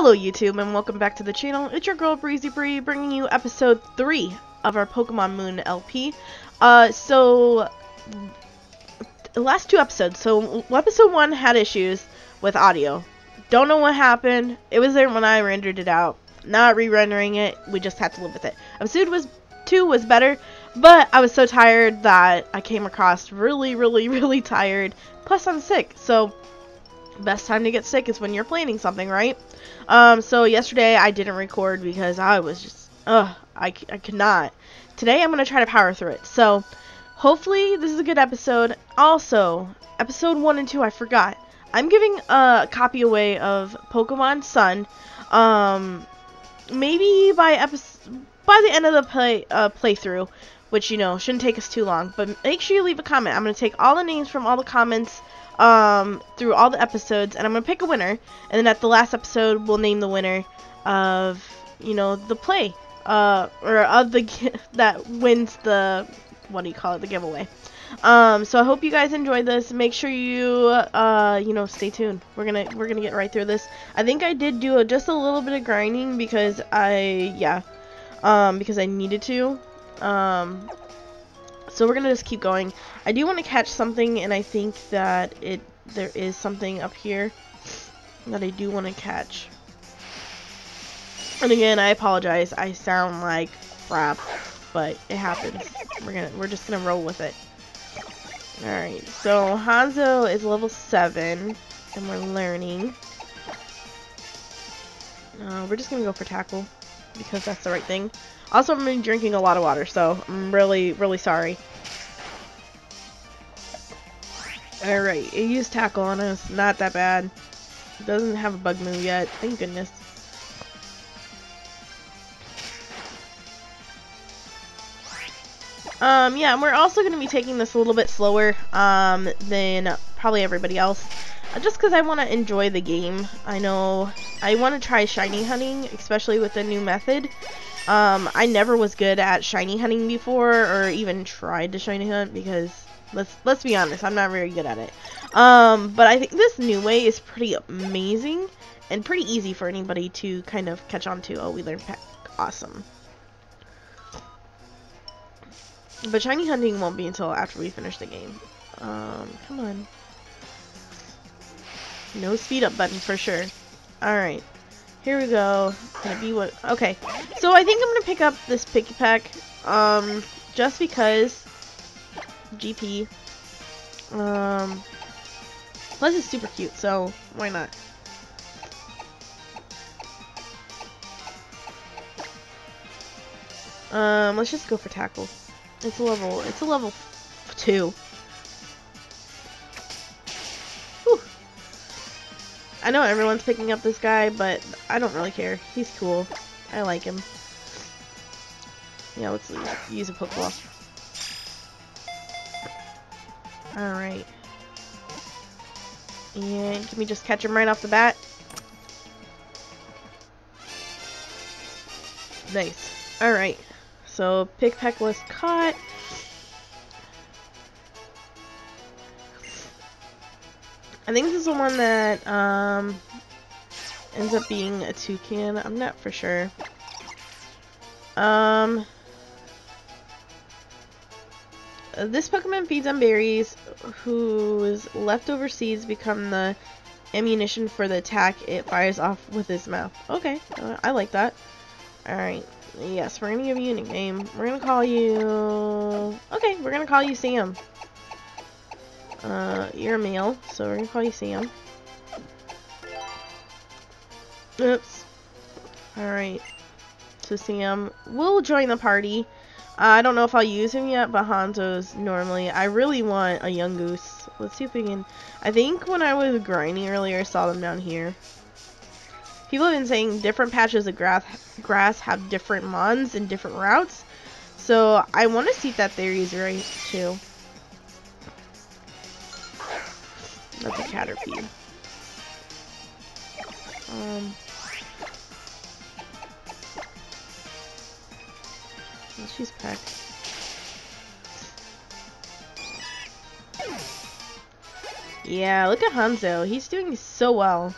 Hello YouTube and welcome back to the channel. It's your girl BreezyBree bringing you episode 3 of our Pokemon Moon LP. The last two episodes. So episode 1 had issues with audio. Don't know what happened. It was there when I rendered it out. Not re-rendering it. We just had to live with it. Episode 2 was better, but I was so tired that I came across really tired. Plus I'm sick, so best time to get sick is when you're planning something, right? So yesterday I didn't record because I was just, I could not. Today I'm going to try to power through it. So hopefully this is a good episode. Also, episode 1 and 2, I forgot. I'm giving a copy away of Pokemon Sun. Maybe by the end of the playthrough, which, you know, shouldn't take us too long. But make sure you leave a comment. I'm going to take all the names from all the comments through all the episodes, and I'm gonna pick a winner, and then at the last episode we'll name the winner of, you know, the play, or of the that wins the, what do you call it, the giveaway. So I hope you guys enjoyed this. Make sure you you know, stay tuned. We're gonna get right through this. I think I did do just a little bit of grinding because I needed to. So we're gonna just keep going. I do want to catch something, and I think that there is something up here that I do want to catch. And again, I apologize. I sound like crap, but it happens. We're just gonna roll with it. All right. So Hanzo is level 7, and we're learning. We're just gonna go for tackle because that's the right thing. Also, I've been drinking a lot of water, so I'm really sorry. Alright, it used tackle on us. Not that bad. It doesn't have a bug move yet. Thank goodness. Yeah, and we're also going to be taking this a little bit slower than probably everybody else. Just because I want to enjoy the game. I know I want to try shiny hunting, especially with the new method. I never was good at shiny hunting before, or even tried to shiny hunt, because let's be honest, I'm not very good at it. But I think this new way is pretty amazing and pretty easy for anybody to kind of catch on to. Oh, we learned pack. Awesome. But shiny hunting won't be until after we finish the game. Come on. No speed up button for sure. Alright. Here we go. Okay. So I think I'm gonna pick up this Pikipek. Just because GP. Plus it's super cute, so why not? Let's just go for tackle. It's a level 2. Whew. I know everyone's picking up this guy, but I don't really care. He's cool. I like him. Yeah, let's use a Pokeball. Alright. And can we just catch him right off the bat? Nice. Alright. So, Pikipek was caught. I think this is the one that ends up being a toucan. I'm not for sure. This Pokemon feeds on berries whose leftover seeds become the ammunition for the attack it fires off with his mouth. Okay, I like that. Alright, yes, we're going to give you a nickname. We're going to call you... Okay, we're going to call you Sam. You're a male, so we're going to call you Sam. Oops. Alright, so Sam will join the party. I don't know if I'll use him yet, but Hanzo's normally. I really want a Yungoos. Let's see if we can... I think when I was grinding earlier, I saw them down here. People have been saying different patches of grass have different mons and different routes. So I want to see if that theory is right, too. That's a Caterpie. She's packed. Yeah, look at Hanzo. He's doing so well.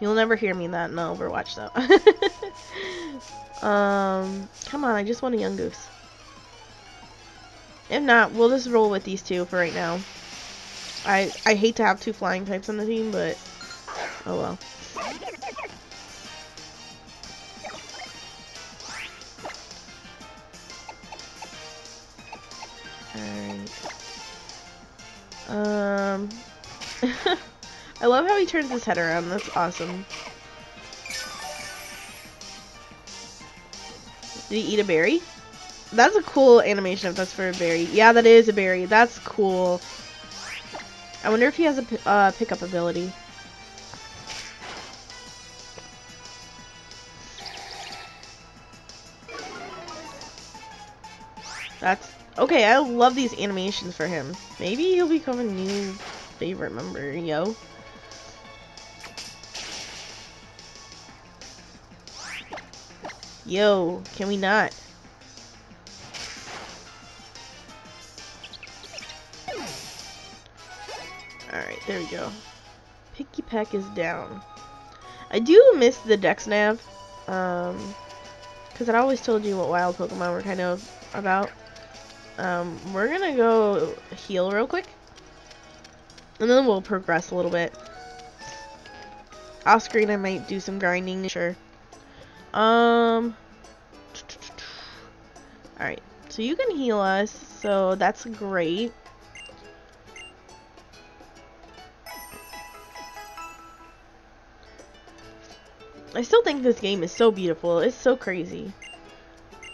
You'll never hear me in that in Overwatch though. Come on, I just want a Yungoos. If not, we'll just roll with these two for right now. I hate to have two flying types on the team, but oh well. Alright. I love how he turns his head around. That's awesome. Did he eat a berry? That's a cool animation if that's for a berry. Yeah, that is a berry. That's cool. I wonder if he has a pickup ability. That's... okay, I love these animations for him. Maybe he'll become a new favorite member, yo. Yo, can we not? Alright, there we go. Pikipek is down. I do miss the Dex Nav. Because I always told you what wild Pokemon were kind of about. We're gonna go heal real quick. And then we'll progress a little bit. Off screen I might do some grinding, sure. Alright, so you can heal us, so that's great. I still think this game is so beautiful. It's so crazy.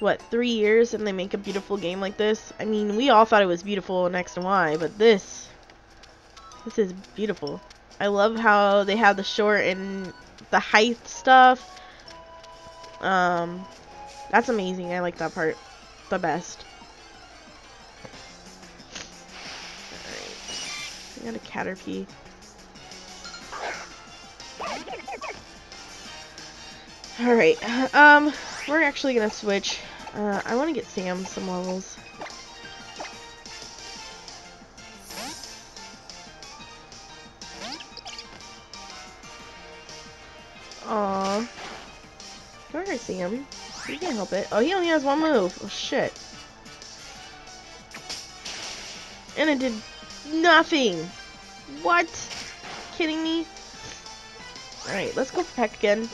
What, 3 years and they make a beautiful game like this? I mean, we all thought it was beautiful next to Y, but this is beautiful. I love how they have the short and the height stuff. That's amazing. I like that part the best. Alright. We got a Caterpie. Alright, we're actually gonna switch. I wanna get Sam some levels. Aww. Go ahead, Sam. You can't help it. Oh, he only has one move. Oh, shit. And it did nothing. What? Kidding me? Alright, let's go for Peck again.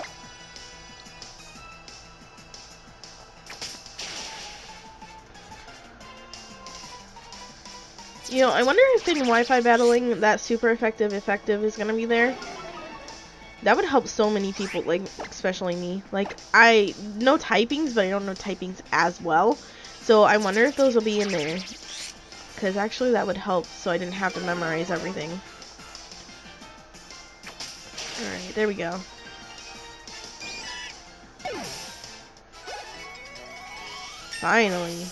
You know, I wonder if in Wi-Fi battling that super effective is gonna be there. That would help so many people, like especially me. Like I know typings, but I don't know typings as well. So I wonder if those will be in there. Cause actually that would help, so I didn't have to memorize everything. All right, there we go. Finally.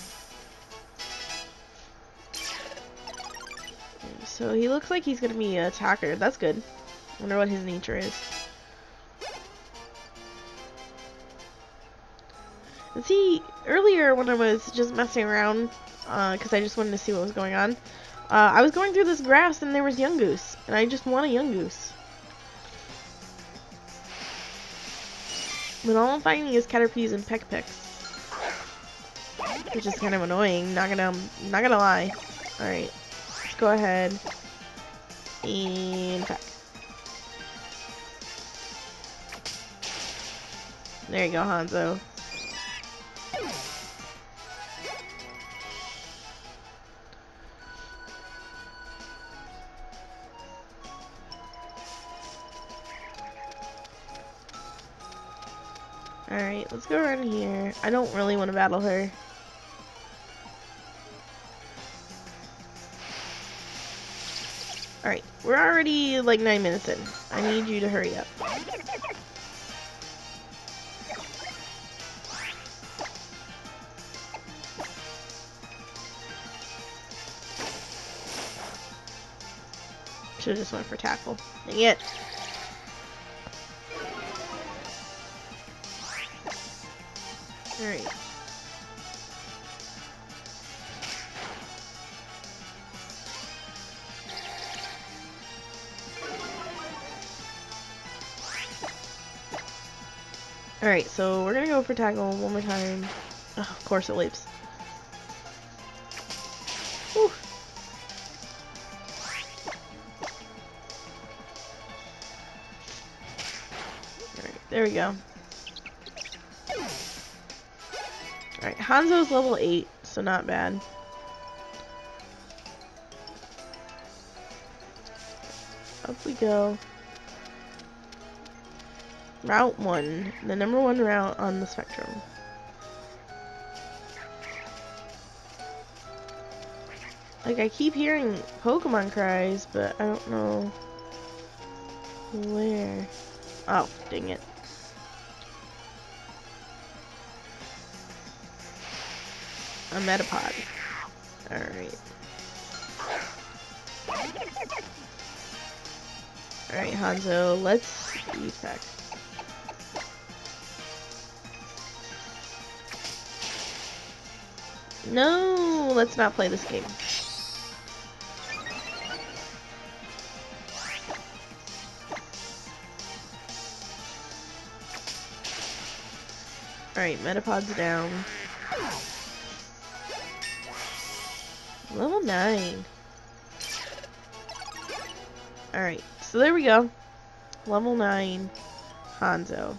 So he looks like he's gonna be an attacker. That's good. Wonder what his nature is. See, earlier when I was just messing around, because I just wanted to see what was going on, I was going through this grass and there was Yungoos, and I just want a Yungoos. But all I'm finding is Caterpies and Pekpeks, which is kind of annoying. Not gonna lie. All right. Go ahead and back. There you go, Hanzo. Alright, let's go around here. I don't really want to battle her. Alright, we're already like 9 minutes in. I need you to hurry up. Should've just went for tackle. Dang it. Alright. Alright, so we're gonna go for tackle one more time. Oh, of course it leaps. Whew. Alright, there we go. Alright, Hanzo's level 8, so not bad. Up we go. Route 1, the number 1 route on the spectrum. Like, I keep hearing Pokemon cries, but I don't know where. Oh, dang it. A Metapod. Alright. Alright, Hanzo, let's use that. No, let's not play this game. Alright, Metapod's down. Level 9. Alright, so there we go. Level 9 Hanzo.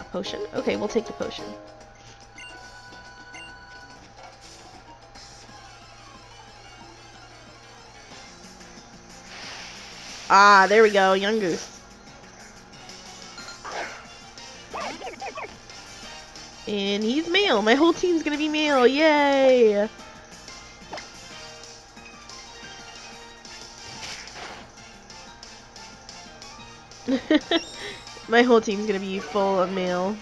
A potion? Okay, we'll take the potion. Ah, there we go, Yungoos. And he's male. My whole team's gonna be male. Yay! My whole team's gonna be full of male.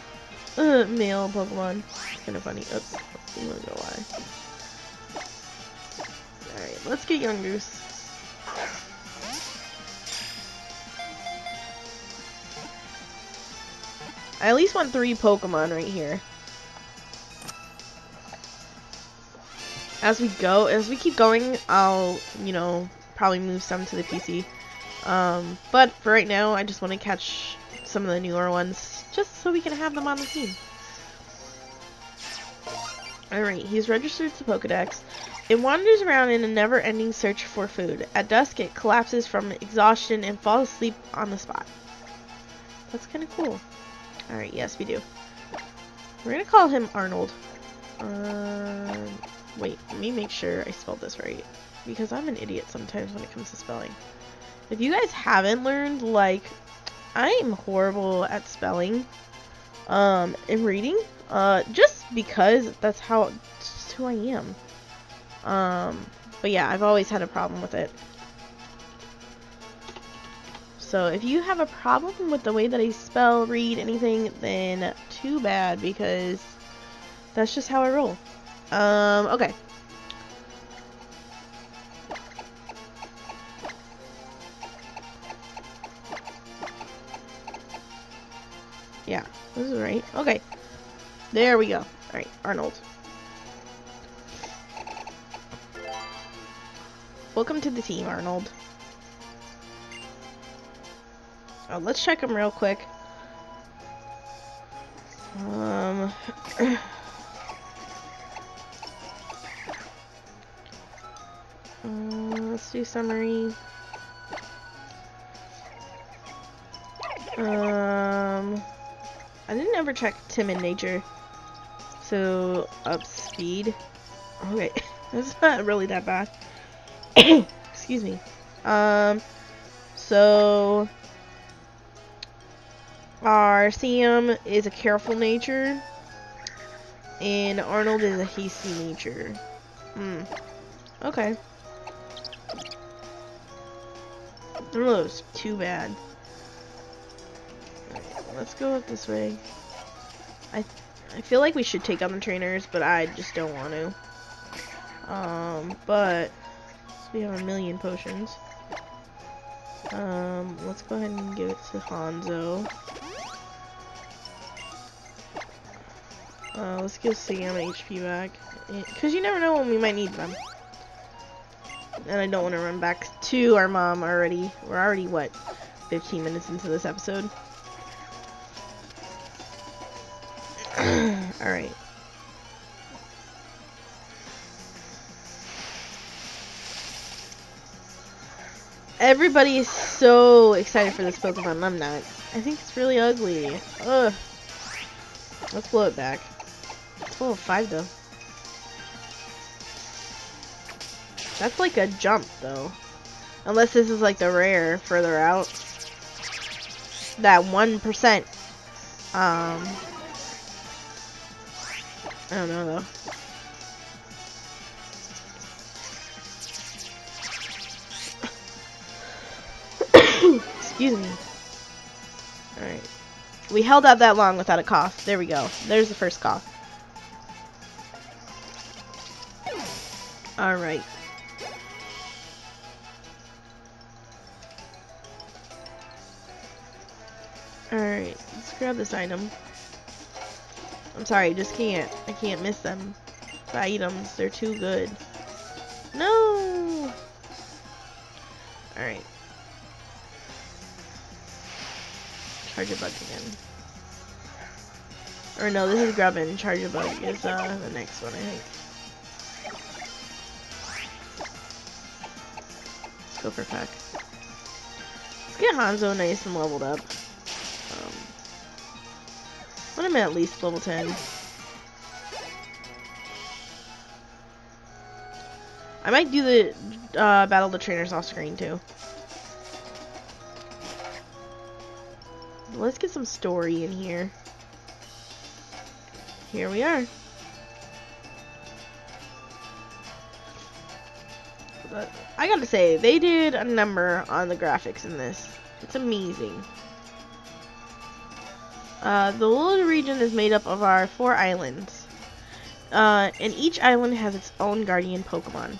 Male Pokemon. It's kinda funny. Oops. I'm gonna go why. Alright, let's get Yungoos. I at least want 3 Pokemon right here. As we go, as we keep going, I'll, you know, probably move some to the PC. But for right now, I just want to catch some of the newer ones, just so we can have them on the team. Alright, he's registered to Pokedex. It wanders around in a never-ending search for food. At dusk, it collapses from exhaustion and falls asleep on the spot. That's kind of cool. Alright, yes, we do. We're gonna call him Arnold. Wait, let me make sure I spelled this right, because I'm an idiot sometimes when it comes to spelling. If you guys haven't learned, like, I'm horrible at spelling, and reading, just because that's how, just who I am. But yeah, I've always had a problem with it. So if you have a problem with the way that I spell, read, anything, then too bad, because that's just how I roll. Okay. Yeah, this is right. Okay. There we go. Alright, Arnold. Welcome to the team, Arnold. Oh, let's check him real quick. Let's do summary. I didn't ever check timid nature. So, up speed. Okay, that's not really that bad. Excuse me. So... our Sam is a careful nature, and Arnold is a hasty nature. Hmm. Okay. None of those too bad. Let's go up this way. I feel like we should take on the trainers, but I just don't want to. But we have a million potions. Let's go ahead and give it to Hanzo. Let's give Sam HP back, because you never know when we might need them. And I don't want to run back to our mom already. We're already, what, 15 minutes into this episode? Alright. Everybody is so excited for this Pokemon. I'm not. I think it's really ugly. Ugh. Let's blow it back. It's level 5 though. That's like a jump though. Unless this is like the rare further out. That 1%. I don't know though. Excuse me. Alright. We held out that long without a cough. There we go. There's the first cough. Alright. Alright, let's grab this item. I'm sorry, I just can't. I can't miss them. The items, they're too good. No! Alright. Charger bug again. Or no, this is grubbin. Charger bug is the next one, I think. Let's go for pack. Let's get Hanzo nice and leveled up. What am I at least level 10? I might do the battle the trainers off screen too. Let's get some story in here. Here we are. But I gotta say, they did a number on the graphics in this. It's amazing. The Alola region is made up of our 4 islands. And each island has its own guardian Pokemon.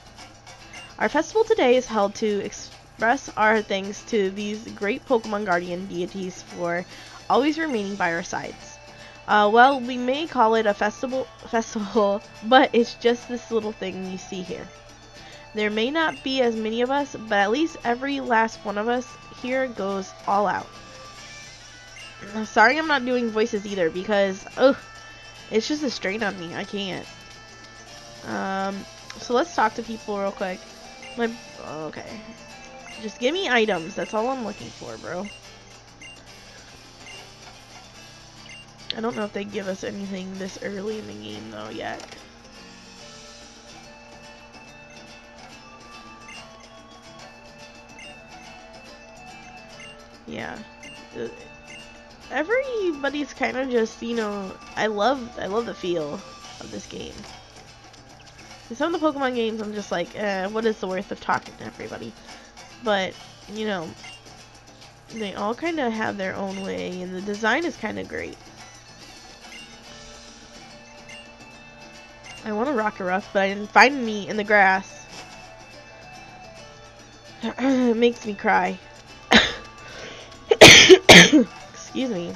Our festival today is held to express our thanks to these great Pokemon guardian deities for always remaining by our sides. Well, we may call it a festival, but it's just this little thing you see here. There may not be as many of us, but at least every last one of us here goes all out. Sorry I'm not doing voices either because, oh, it's just a strain on me. I can't. So let's talk to people real quick. Okay. Just give me items. That's all I'm looking for, bro. I don't know if they give us anything this early in the game, though, yet. Yeah. Everybody's kind of just, you know, I love the feel of this game. In some of the Pokemon games, I'm just like, what is the worth of talking to everybody? But, you know, they all kind of have their own way, and the design is kind of great. I want to rock her up, but I didn't find me in the grass. It makes me cry. Excuse me.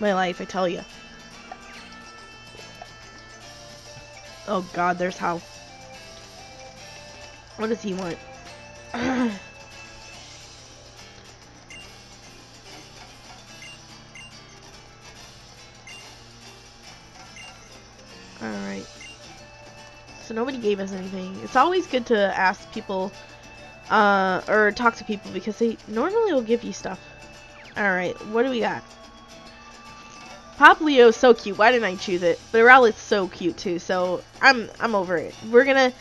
My life, I tell you. Oh god, there's how. What does he want? Alright. So nobody gave us anything. It's always good to ask people or talk to people because they normally will give you stuff. Alright, what do we got? Poplio is so cute. Why didn't I choose it? But Rowlet's so cute too, so I'm over it. We're gonna,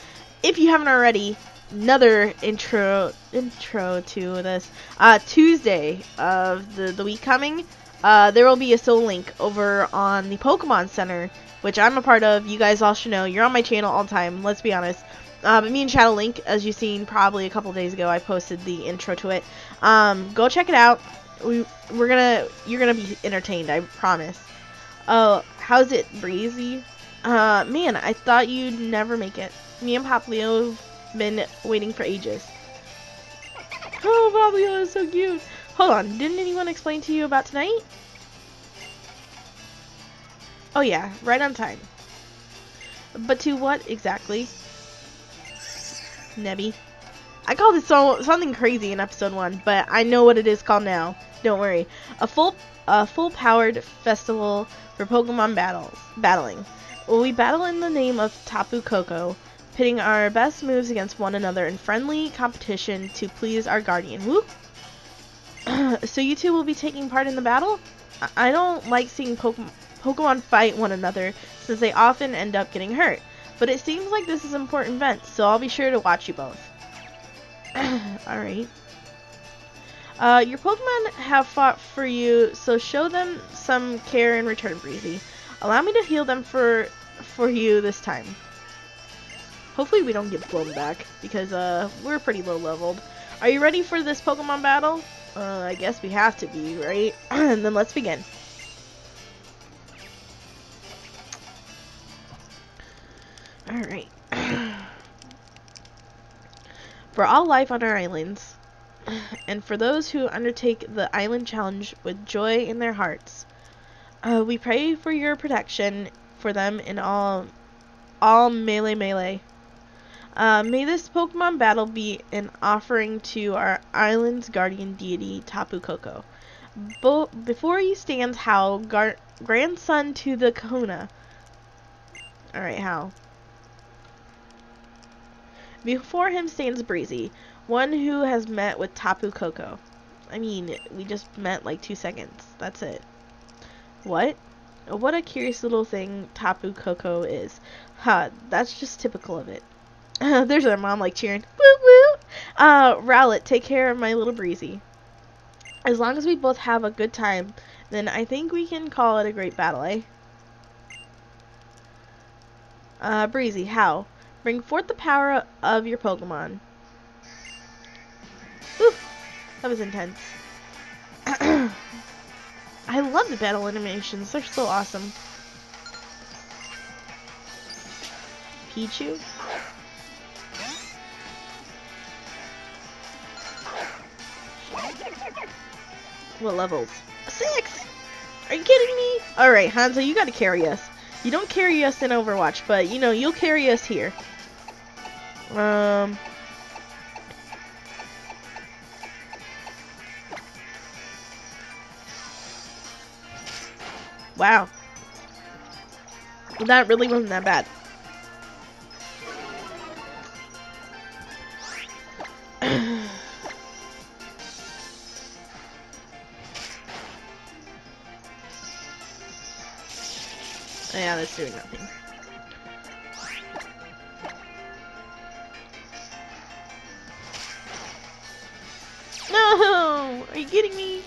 if you haven't already, another intro to this. Tuesday of the week coming, there will be a Soul Link over on the Pokemon Center, which I'm a part of. You guys all should know. You're on my channel all the time, let's be honest. But me and Shadowlink, as you've seen probably a couple days ago, I posted the intro to it. Go check it out. You're gonna be entertained, I promise. Oh, how's it, Breezy? Man, I thought you'd never make it. Me and Poplio have been waiting for ages. Oh, Poplio is so cute. Hold on, didn't anyone explain to you about tonight? Oh yeah, right on time. But to what exactly? Nebby. I called it something crazy in episode 1, but I know what it is called now. Don't worry. A full powered festival for Pokemon battling. We battle in the name of Tapu Koko, pitting our best moves against one another in friendly competition to please our guardian. Whoop. So you two will be taking part in the battle? I don't like seeing Pokemon fight one another since they often end up getting hurt, but it seems like this is an important event, so I'll be sure to watch you both. Alright. Your Pokemon have fought for you, so show them some care in return, Breezy. Allow me to heal them for you this time. Hopefully we don't get blown back, because we're pretty low leveled. Are you ready for this Pokemon battle? I guess we have to be, right? And then let's begin. Alright. For all life on our islands, and for those who undertake the Island Challenge with joy in their hearts, we pray for your protection for them in all melee. May this Pokemon battle be an offering to our island's guardian deity, Tapu Koko. Before you stands Howl, grandson to the Kahuna. Alright, Howl. Before him stands Breezy, one who has met with Tapu Koko. I mean, we just met like 2 seconds. That's it. What? What a curious little thing Tapu Koko is. Ha, that's just typical of it. There's their mom, like, cheering. Woo woo! Rowlet, take care of my little Breezy. As long as we both have a good time, then I think we can call it a great battle, eh? Breezy, how? Bring forth the power of your Pokemon. Oof! That was intense. I love the battle animations. They're so awesome. Pichu? What levels? 6! Are you kidding me? Alright, Hanzo, you gotta carry us. You don't carry us in Overwatch, but, you know, you'll carry us here. Wow. That really wasn't that bad. Yeah, that's doing nothing. No! Are you kidding me?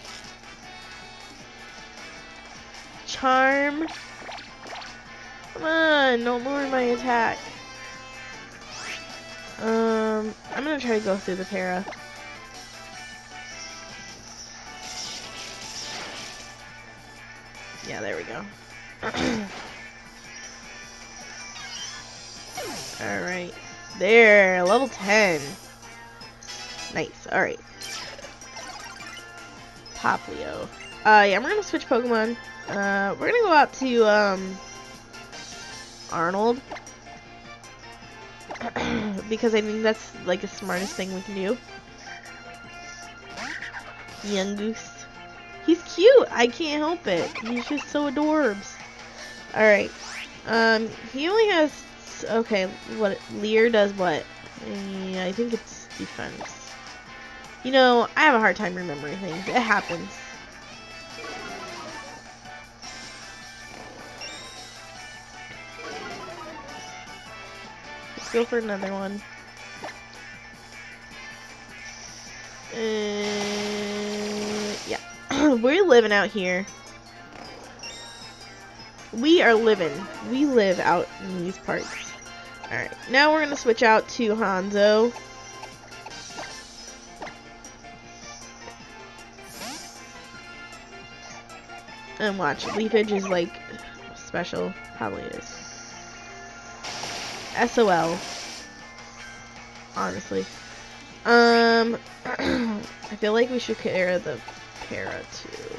Charm. Come on, don't lower my attack. I'm gonna try to go through the para. Yeah, there we go. Alright. There, level 10. Nice, alright. Poplio. Yeah, we're gonna switch Pokemon. We're gonna go out to, Arnold. Because I think that's, like, the smartest thing we can do. Yungoos. He's cute! I can't help it. He's just so adorbs. Alright. He only has... Okay, what Leer does what? I think it's defense. You know, I have a hard time remembering things. It happens. Let's go for another one. Yeah, we're living out here. We are living. We live out in these parts. Alright, now we're going to switch out to Hanzo. And watch, Leafage is like special. Probably is. SOL. Honestly. I feel like we should care the para too.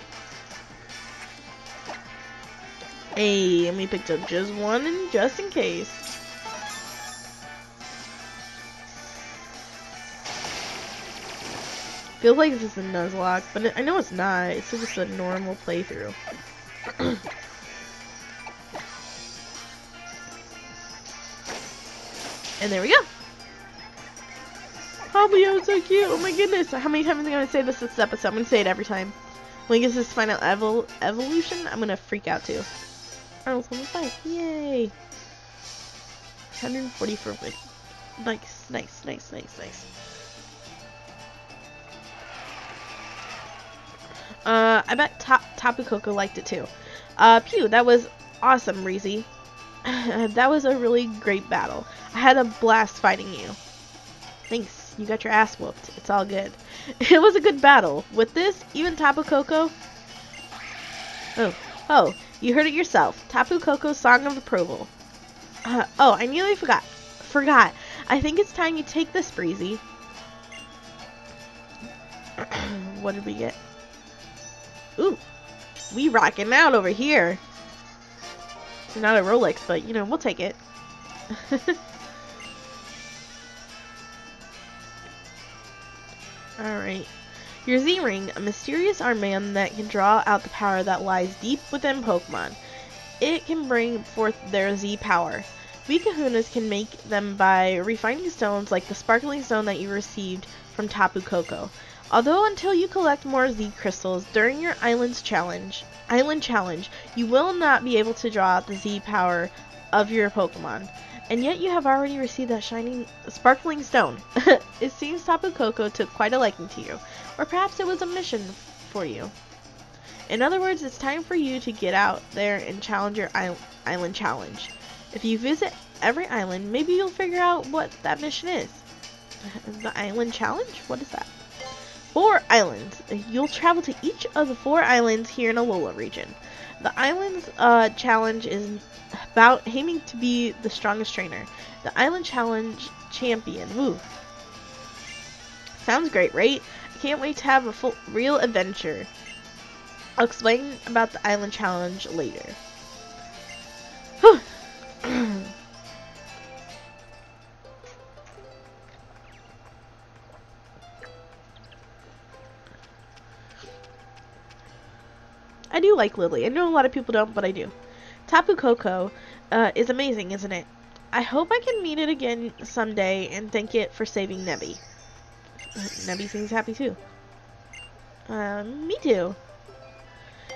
Hey, and we picked up just one and just in case. Feels like it's just a Nuzlocke, but I know it's not. It's just a normal playthrough. And there we go. Poplio is so cute. Oh my goodness. How many times am I going to say this episode? I'm going to say it every time. When he gets his final evolution, I'm going to freak out too. Arnold's level 5. Yay. 140 for win. Nice, nice, nice, nice, nice. I bet Tapu Koko liked it too. Pew, that was awesome, Breezy. That was a really great battle. I had a blast fighting you. Thanks, you got your ass whooped. It's all good. It was a good battle. With this, even Tapu Koko... Oh, you heard it yourself. Tapu Koko's Song of Approval. Oh, I nearly forgot. I think it's time you take this, Breezy. What did we get? Ooh, we rocking out over here. It's not a Rolex, but you know, we'll take it. Alright. Your Z-Ring, a mysterious armband that can draw out the power that lies deep within Pokemon. It can bring forth their Z-Power. We Kahunas can make them by refining stones like the sparkling stone that you received from Tapu Koko. Although until you collect more Z-Crystals during your Island Challenge, you will not be able to draw out the Z-Power of your Pokemon. And yet you have already received that shining, sparkling stone. It seems Tapu Koko took quite a liking to you. Or perhaps it was a mission for you. In other words, it's time for you to get out there and challenge your Island Challenge. If you visit every island, maybe you'll figure out what that mission is. The Island Challenge? What is that? 4 islands. You'll travel to each of the 4 islands here in Alola region. The Island's Challenge is about aiming to be the strongest trainer. The Island Challenge champion. Woo. Sounds great, right? I can't wait to have a full, real adventure. I'll explain about the Island Challenge later. Whew. I do like Lily. I know a lot of people don't, but I do. Tapu Koko is amazing, isn't it? I hope I can meet it again someday and thank it for saving Nebby. Nebby seems happy too. Me too.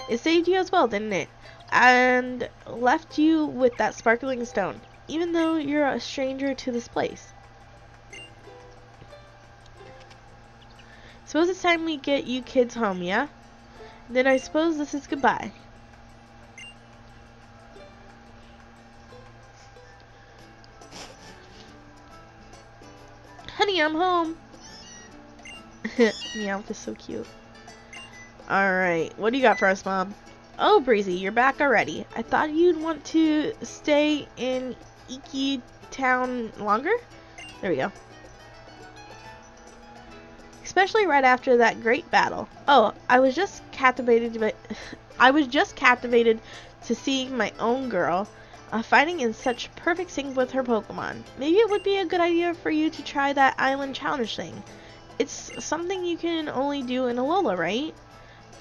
It saved you as well, didn't it? And left you with that sparkling stone, even though you're a stranger to this place. Suppose it's time we get you kids home, yeah? Then I suppose this is goodbye. Honey, I'm home. Meowth is so cute. Alright, what do you got for us, Mom? Oh, Breezy, you're back already. I thought you'd want to stay in Iki Town longer? There we go. Especially right after that great battle. Oh, I was just captivated to seeing my own girl fighting in such perfect sync with her Pokemon. Maybe it would be a good idea for you to try that Island Challenge thing. It's something you can only do in Alola, right?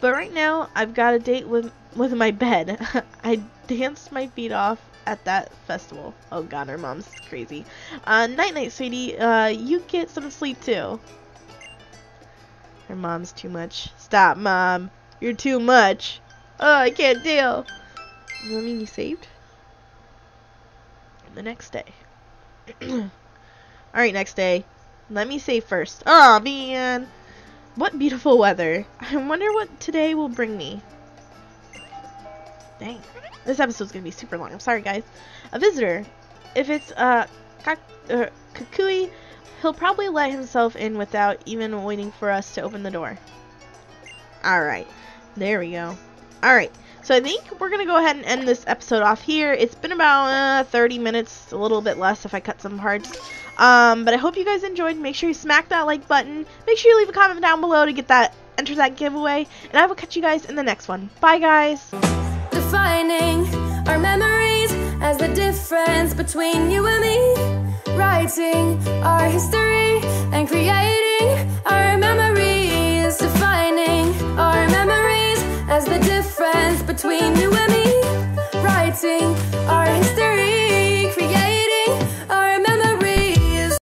But right now, I've got a date with my bed. I danced my feet off at that festival. Oh god, her mom's crazy. Night-night, sweetie. You get some sleep too. Her mom's too much. Stop, Mom. You're too much. Oh, I can't deal. Does that mean you saved? The next day. Alright, next day. Let me save first. Oh, man. What beautiful weather. I wonder what today will bring me. Dang. This episode's gonna be super long. I'm sorry, guys. A visitor. If it's Kakui, he'll probably let himself in without even waiting for us to open the door. Alright. There we go. Alright. So I think we're going to go ahead and end this episode off here. It's been about 30 minutes, a little bit less if I cut some parts. But I hope you guys enjoyed. Make sure you smack that like button. Make sure you leave a comment down below to enter that giveaway. And I will catch you guys in the next one. Bye, guys. Defining our memories as the difference between you and me. Writing our history and creating our memories. between you and me, writing our history.